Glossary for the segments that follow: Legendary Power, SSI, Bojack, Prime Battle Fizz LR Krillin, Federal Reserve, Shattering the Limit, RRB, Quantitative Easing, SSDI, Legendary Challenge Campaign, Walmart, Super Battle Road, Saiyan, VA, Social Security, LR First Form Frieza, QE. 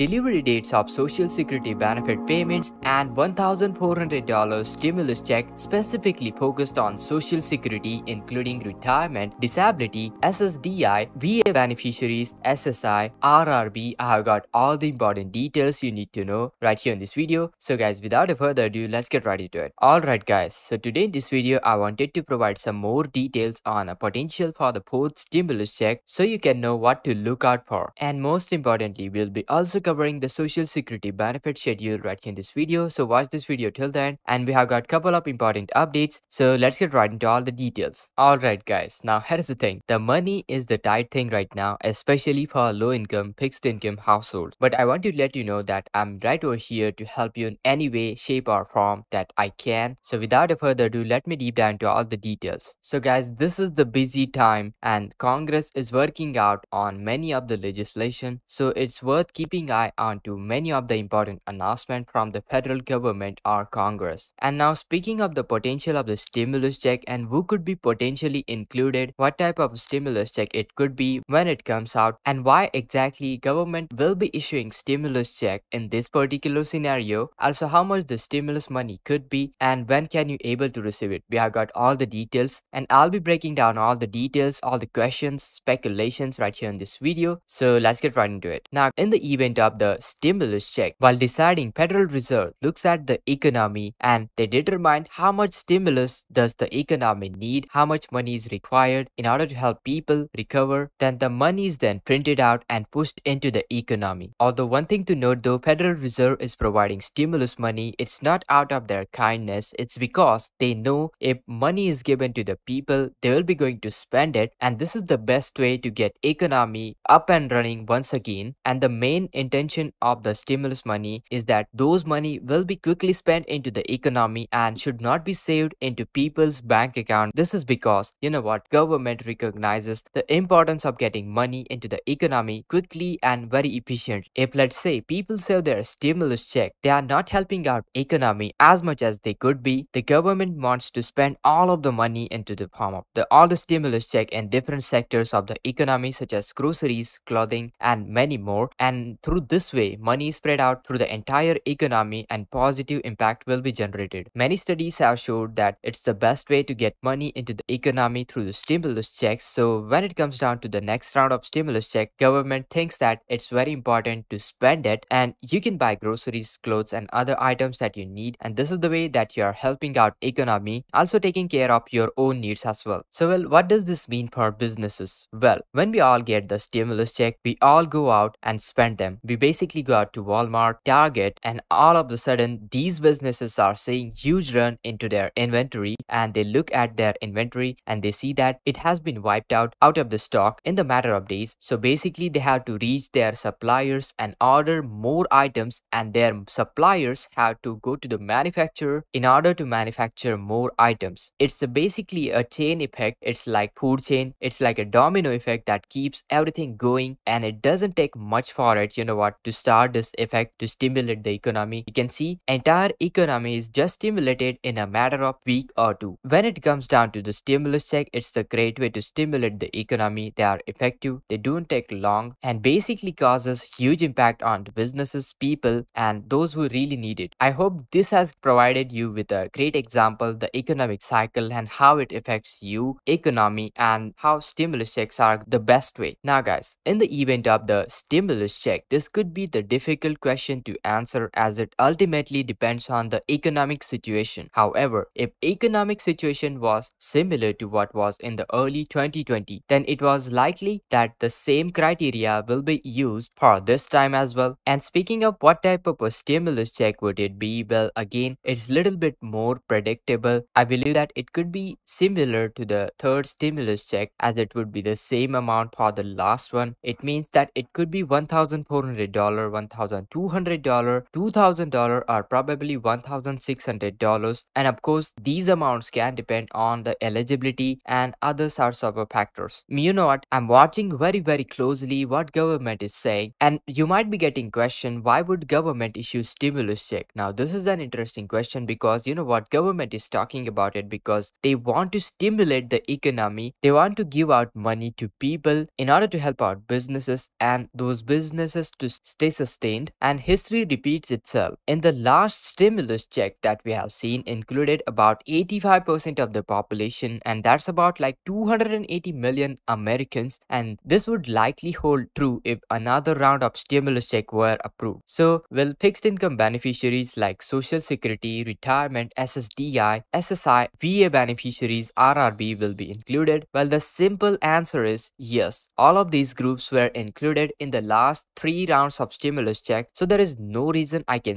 delivery dates of Social Security benefit payments, and $1,400 stimulus check specifically focused on Social Security including retirement, disability, SSDI, VA beneficiaries, SSI, RRB. I have got all the important details you need to know right here in this video. So guys, without a further ado, let's get right into it. Alright guys, so today in this video, I wanted to provide some more details on a potential for the 4th stimulus check so you can know what to look out for. And most importantly, we'll be also covering the Social Security benefit schedule right here in this video. So watch this video till then, and we have got couple of important updates. So let's get right into all the details. Alright guys, now here's the thing. The money is the tight thing right now, especially for low income, fixed income households. But I want to let you know that I'm right over here to help you in any way, shape or form that I can. So without a further ado, let me deep dive into all the details. So guys, this is the busy time and Congress is working out on many of the legislation. So it's worth keeping eye on to many of the important announcements from the federal government or Congress. And now speaking of the potential of the stimulus check and who could be potentially included, what type of stimulus check it could be, when it comes out, and why exactly government will be issuing stimulus check in this particular scenario, also how much the stimulus money could be and when can you able to receive it. We have got all the details and I'll be breaking down all the details, all the questions, speculations right here in this video. So let's get right into it. Now in the event of the stimulus check, while deciding, Federal Reserve looks at the economy and they determine how much stimulus does the economy need, how much money is required in order to help people recover. Then the money is then printed out and pushed into the economy. Although one thing to note though, Federal Reserve is providing stimulus money, it's not out of their kindness, it's because they know if money is given to the people, they will be going to spend it, and this is the best way to get economy up and running once again. And the main intention of the stimulus money is that those money will be quickly spent into the economy and should not be saved into people's bank account. This is because, you know what, government recognizes the importance of getting money into the economy quickly and very efficiently. If let's say people save their stimulus check, they are not helping out economy as much as they could be. The government wants to spend all of the money into the form of all the stimulus check in different sectors of the economy such as groceries, clothing and many more, and through this way money is spread out through the entire economy and positive impact will be generated. Many studies have showed that it's the best way to get money into the economy through the stimulus checks. So when it comes down to the next round of stimulus check, government thinks that it's very important to spend it and you can buy groceries, clothes and other items that you need, and this is the way that you are helping out economy, also taking care of your own needs as well. So well, what does this mean for businesses? Well, when we all get the stimulus check, we all go out and spend them. We basically go out to Walmart, Target, and all of a sudden these businesses are seeing huge run into their inventory, and they look at their inventory and they see that it has been wiped out of the stock in the matter of days. So basically they have to reach their suppliers and order more items, and their suppliers have to go to the manufacturer in order to manufacture more items. It's basically a chain effect. It's like food chain, it's like a domino effect that keeps everything going, and it doesn't take much for it, you know what, to start this effect to stimulate the economy. You can see entire economy is just stimulated in a matter of week or two. When it comes down to the stimulus check, it's a great way to stimulate the economy. They are effective, they don't take long, and basically causes huge impact on businesses, people and those who really need it. I hope this has provided you with a great example, the economic cycle and how it affects you, economy, and how stimulus checks are the best way. Now guys, in the event of the stimulus check, this could be the difficult question to answer as it ultimately depends on the economic situation. However, if economic situation was similar to what was in the early 2020, then it was likely that the same criteria will be used for this time as well. And speaking of what type of a stimulus check would it be, well again, it's little bit more predictable. I believe that it could be similar to the 3rd stimulus check as it would be the same amount for the last one. It means that it could be $1,400, $1,200, $2,000 or probably $1,600, and of course these amounts can depend on the eligibility and other sorts of factors. You know what, I'm watching very closely what government is saying, and you might be getting question, why would government issue stimulus check? Now this is an interesting question because you know what, government is talking about it because they want to stimulate the economy, they want to give out money to people in order to help out businesses, and those businesses to stay sustained, and history repeats itself. In the last stimulus check that we have seen included about 85% of the population, and that's about like 280 million Americans, and this would likely hold true if another round of stimulus check were approved. So will fixed income beneficiaries like Social Security, retirement, SSDI, SSI, VA beneficiaries, RRB will be included? Well, the simple answer is yes. All of these groups were included in the last 3 rounds of stimulus check, so there is no reason I can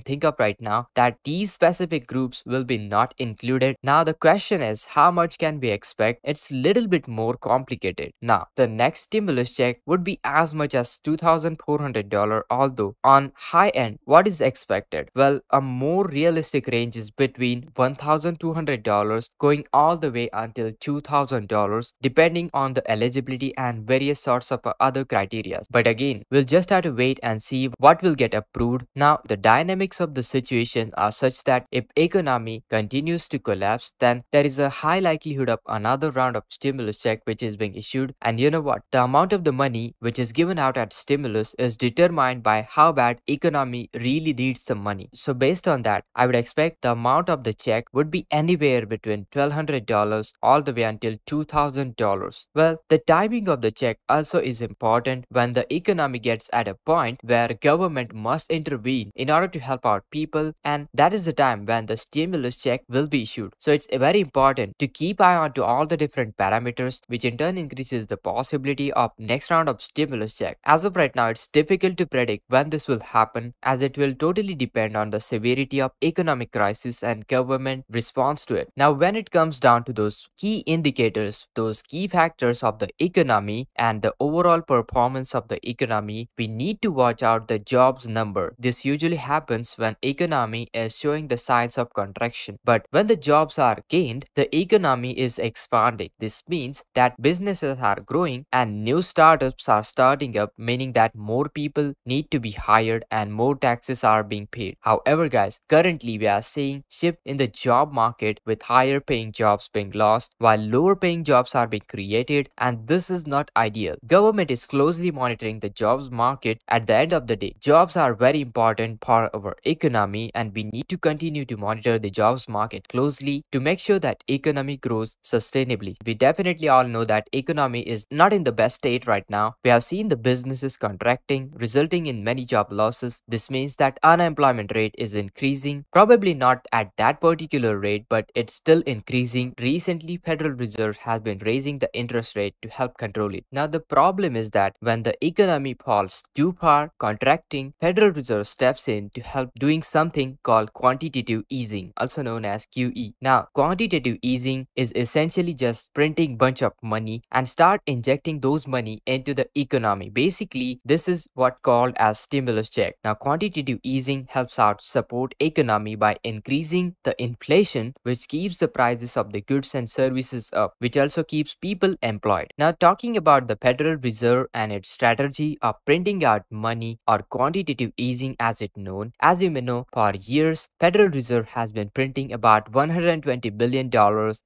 think of right now that these specific groups will be not included. Now the question is, how much can we expect? It's little bit more complicated. Now the next stimulus check would be as much as $2,400, although on high end, what is expected? Well, a more realistic range is between $1,200 going all the way until $2,000, depending on the eligibility and various sorts of other criteria. But again, we'll just have to wait and see what will get approved. Now, the dynamics of the situation are such that if economy continues to collapse, then there is a high likelihood of another round of stimulus check which is being issued. And you know what? The amount of the money which is given out at stimulus is determined by how bad economy really needs the money. So based on that, I would expect the amount of the check would be anywhere between $1,200 all the way until $2,000. Well, the timing of the check also is important when the economy gets at a point where government must intervene in order to help out people, and that is the time when the stimulus check will be issued. So it's very important to keep eye on to all the different parameters, which in turn increases the possibility of next round of stimulus check. As of right now, it's difficult to predict when this will happen, as it will totally depend on the severity of economic crisis and government response to it. Now, when it comes down to those key indicators, those key factors of the economy and the overall performance of the economy, we need to watch out the jobs number. This usually happens when economy is showing the signs of contraction. But when the jobs are gained, the economy is expanding. This means that businesses are growing and new startups are starting up, meaning that more people need to be hired and more taxes are being paid. However, guys, currently we are seeing shift in the job market, with higher paying jobs being lost while lower paying jobs are being created, and this is not ideal. Government is closely monitoring the jobs market. At the end of the day, jobs are very important for our economy, and we need to continue to monitor the jobs market closely to make sure that economy grows sustainably. We definitely all know that economy is not in the best state right now. We have seen the businesses contracting, resulting in many job losses. This means that unemployment rate is increasing, probably not at that particular rate, but it's still increasing. Recently, Federal Reserve has been raising the interest rate to help control it. Now, the problem is that when the economy falls too far, contracting, Federal Reserve steps in to help doing something called quantitative easing, also known as QE. Now, quantitative easing is essentially just printing bunch of money and start injecting those money into the economy. Basically, this is what called as stimulus check. Now, quantitative easing helps out support economy by increasing the inflation, which keeps the prices of the goods and services up, which also keeps people employed. Now, talking about the Federal Reserve and its strategy of printing out money, or quantitative easing as it's known, as you may know, for years, Federal Reserve has been printing about $120 billion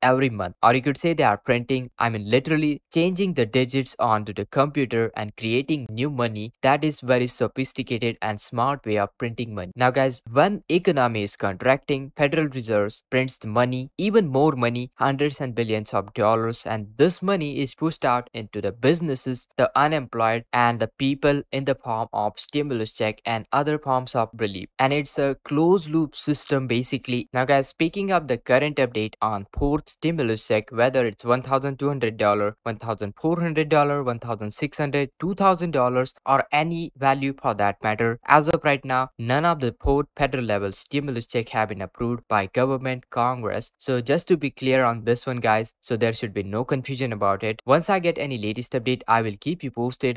every month, or you could say they are printing, literally changing the digits onto the computer and creating new money. That is very sophisticated and smart way of printing money. Now guys, when economy is contracting, Federal Reserve prints the money, even more money, hundreds and billions of dollars, and this money is pushed out into the businesses, the unemployed, and the people in the form of stimulus check and other forms of relief. And it's a closed loop system basically. Now guys, speaking of the current update on 4th stimulus check, whether it's $1,200, $1,400, $1,600, $2,000, or any value for that matter, as of right now, none of the 4 federal level stimulus check have been approved by government, Congress. So just to be clear on this one guys, so there should be no confusion about it. Once I get any latest update, I will keep you posted.